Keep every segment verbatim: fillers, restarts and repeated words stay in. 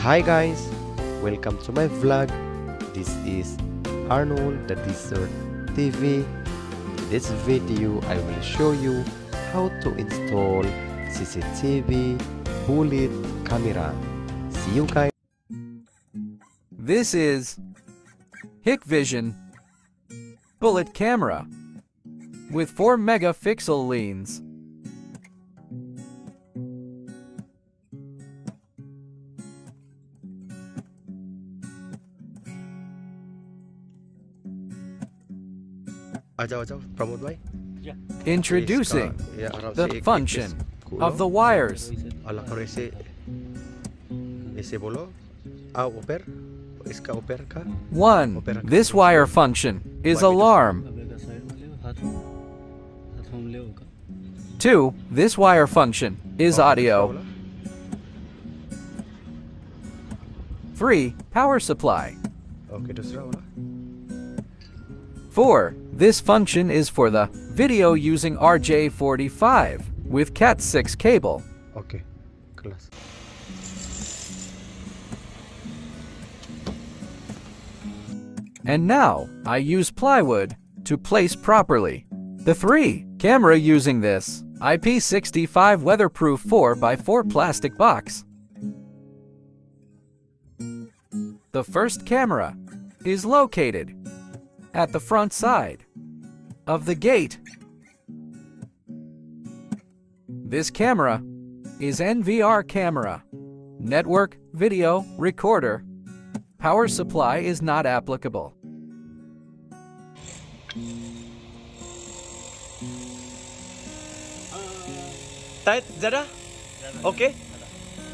Hi guys, welcome to my vlog. This is Arnold The Desert T V. In this video I will show you how to install C C T V bullet camera. See you guys. This is Hikvision bullet camera with four megapixel lens. Introducing the function of the wires. One, this wire function is alarm. Two, this wire function is audio. Three, power supply. Four, this function is for the video using R J forty-five with cat six cable. Okay, class. And now, I use plywood to place properly. The three camera using this I P sixty-five weatherproof four by four plastic box. The first camera is located at the front side of the gate. This camera is N V R camera, network video recorder. Power supply is not applicable. Tight, Zara? Okay?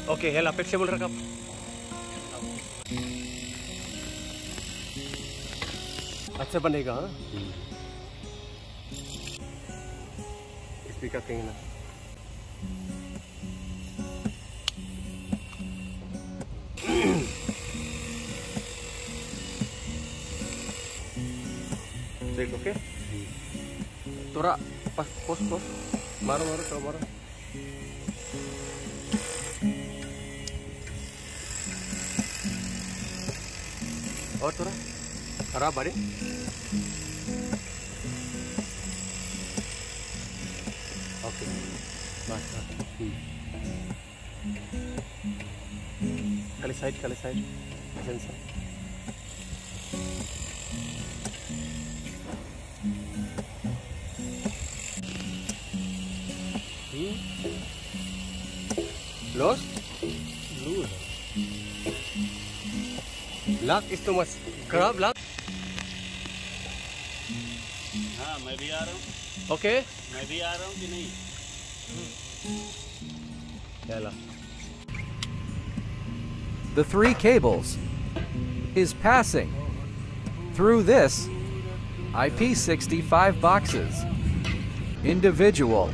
Okay, hella flexible rakap. अच्छा बनेगा हाँ speaker कहीं ना देख okay तोरा पस पोस पोस मारो मारो तो मारो और तोरा खराब बड़े ओके बस खाली साइड खाली साइड सेंसर ही लॉस लूज लाख इस तो मस्त खराब लाख हाँ मैं भी आ रहा हूँ ओके मैं भी आ रहा हूँ कि नहीं चला The three cables is passing through this I P sixty-five boxes individual.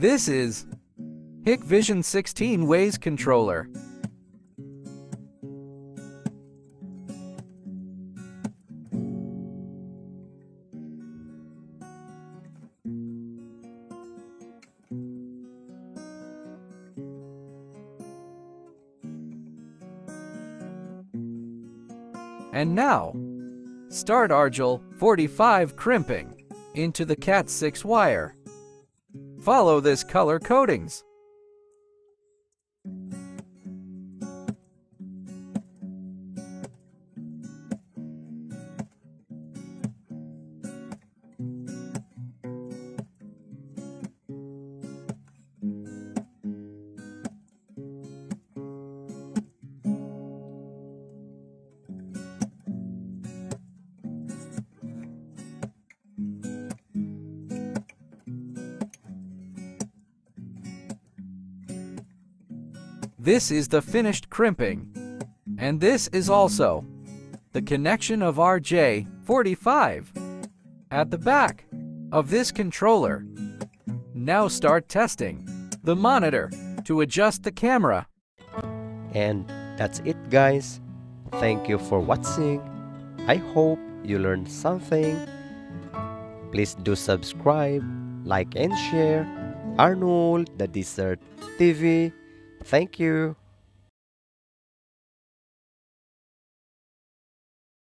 This is Hikvision sixteen ways controller. And now, start R J forty-five crimping into the cat six wire. Follow this color codings. This is the finished crimping. And this is also the connection of R J forty-five at the back of this controller. Now start testing the monitor to adjust the camera. And that's it, guys. Thank you for watching. I hope you learned something. Please do subscribe, like and share. Arnold The Desert T V. Thank you.